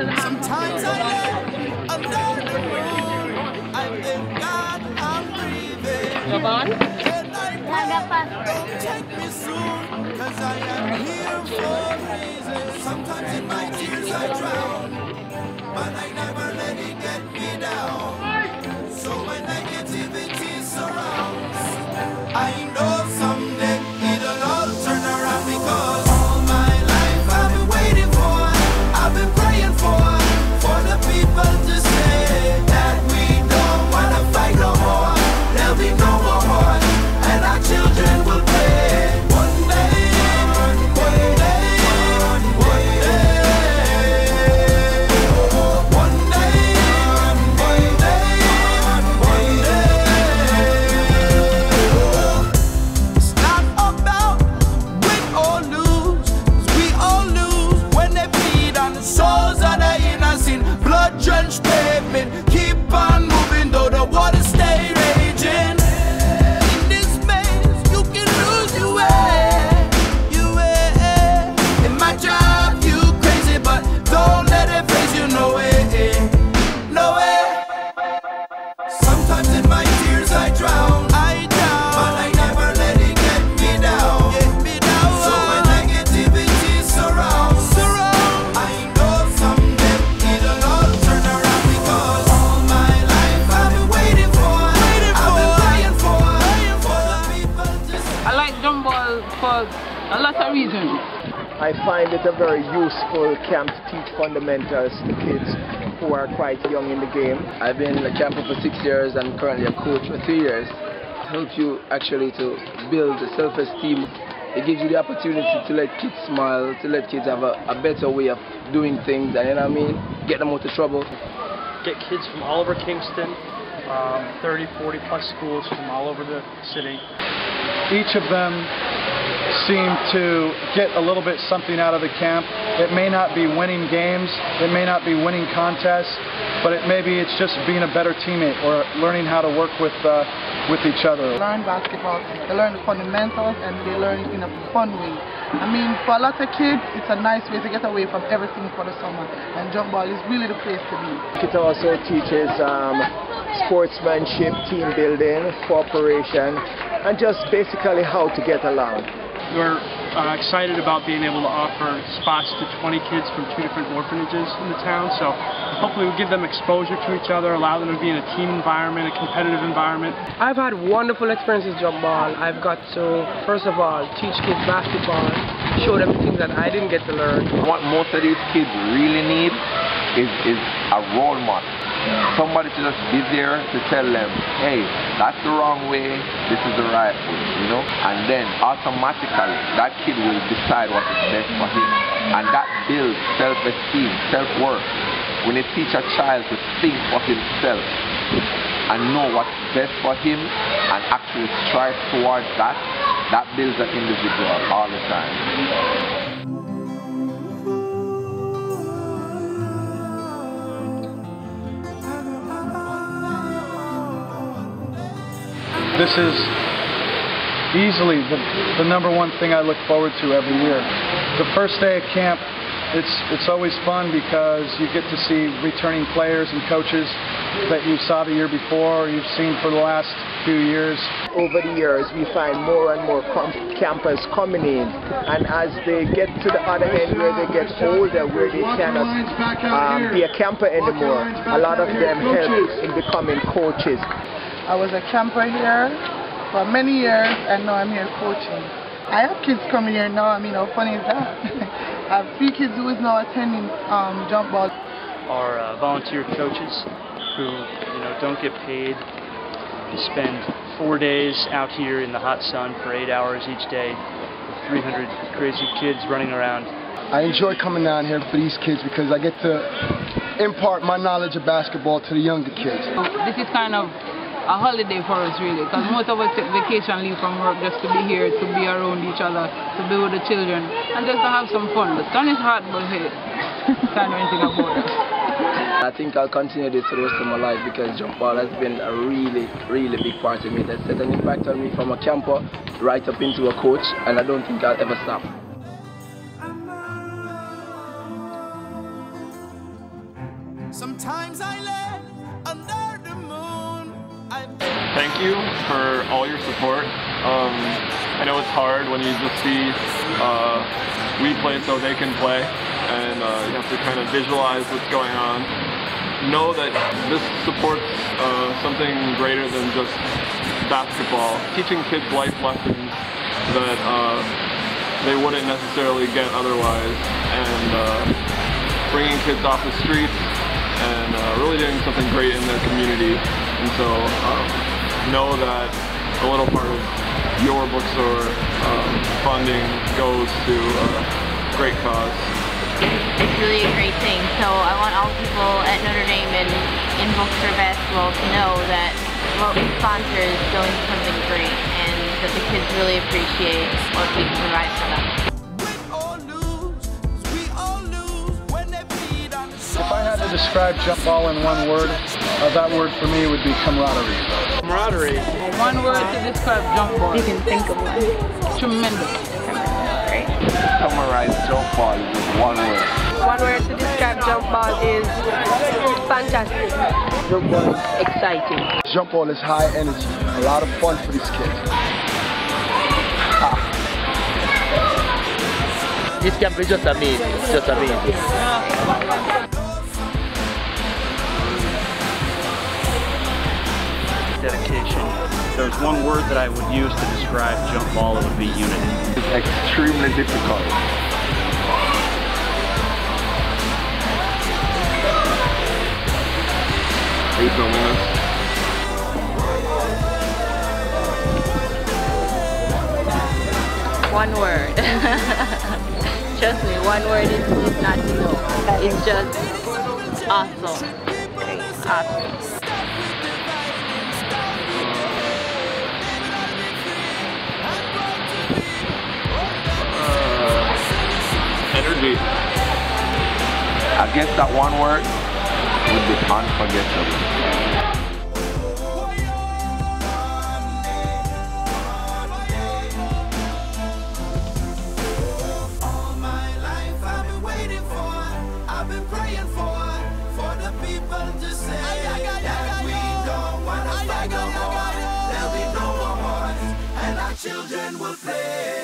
Sometimes I live under the moon. I thank God I'm breathing. And I don't take me soon, cause I am here for a reason. Sometimes in my tears I drown, but I never let it get me down. So when negativity surrounds, I know someday it'll all turn around, because all my life I've been waiting for, I've been praying for the people to say that we don't wanna fight no more. There'll be no more war, and our children will play. One day, one day, one day, one day, one day, one day. Drenched pavement, keep on moving though the water stay raging. In this maze, you can lose your way, It might drive you crazy, but don't let it phase you, no way, no way. Sometimes in my tears I drown. A lot of reasons. I find it a very useful camp to teach fundamentals to kids who are quite young in the game. I've been a camper for 6 years and currently a coach for 3 years. It helps you actually to build self-esteem. It gives you the opportunity to let kids smile, to let kids have a better way of doing things, and you know what I mean? Get them out of trouble. Get kids from all over Kingston, 30, 40 plus schools from all over the city. Each of them seem to get a little bit something out of the camp. It may not be winning games, it may not be winning contests, but it maybe it's just being a better teammate or learning how to work with each other. They learn basketball, they learn the fundamentals, and they learn in a fun way. I mean, for a lot of kids, it's a nice way to get away from everything for the summer, and jump ball is really the place to be. It also teaches sportsmanship, team building, cooperation, and just basically how to get along. We're excited about being able to offer spots to 20 kids from 2 different orphanages in the town, so hopefully we'll give them exposure to each other, allow them to be in a team environment, a competitive environment. I've had wonderful experiences with jump ball. I've got to, first of all, teach kids basketball, show them things that I didn't get to learn. What most of these kids really need is a role model. Somebody to just be there to tell them, hey, that's the wrong way, this is the right way, you know? And then automatically that kid will decide what is best for him. And that builds self-esteem, self-worth. When you teach a child to think for himself and know what's best for him and actually strive towards that, that builds an individual all the time. This is easily the number one thing I look forward to every year. The first day at camp, it's always fun because you get to see returning players and coaches that you saw the year before or you've seen for the last few years. Over the years, we find more and more campers coming in, and as they get to the other end where they get older, where they cannot be a camper anymore, a lot of them help in becoming coaches. I was a camper here for many years, and now I'm here coaching. I have kids coming here now. I mean, how funny is that? I have 3 kids who is now attending jump ball. Our volunteer coaches who, you know, don't get paid. They spend 4 days out here in the hot sun for 8 hours each day with 300 crazy kids running around. I enjoy coming down here for these kids because I get to impart my knowledge of basketball to the younger kids. This is kind of a holiday for us, really, because most of us take vacation leave from work just to be here, to be around each other, to be with the children, and just to have some fun. The sun is hot, but hey, can't do anything about it. I think I'll continue this the rest of my life because jump ball has been a really, really big part of me. That's had an impact on me from a camper right up into a coach, and I don't think I'll ever stop. you for all your support. I know it's hard when you just see we play so they can play, and you have to kind of visualize what's going on. Know that this supports something greater than just basketball. Teaching kids life lessons that they wouldn't necessarily get otherwise, and bringing kids off the streets and really doing something great in their community. And so know that a little part of your bookstore funding goes to a great cause. It's really a great thing. So I want all people at Notre Dame and in Bookstore basketball to know that what we sponsor is doing something great, and that the kids really appreciate what we can provide for them. If I had to describe Jump Ball in one word, that word for me would be camaraderie. Camaraderie. One word to describe Jump Ball. You can think of one. Tremendous. Right? Summarize Jump Ball with one word. One word to describe Jump Ball is fantastic. Jump Ball is exciting. Jump Ball is high energy. A lot of fun for these kids. This camp is just amazing. It's just amazing. Dedication. If there's one word that I would use to describe Jump Ball, it would be unity. It's extremely difficult. Please don't win us. One word. Trust me, one word is not enough. It's just awesome. Great. Awesome. Energy. I guess that one word would be unforgettable. Children will play.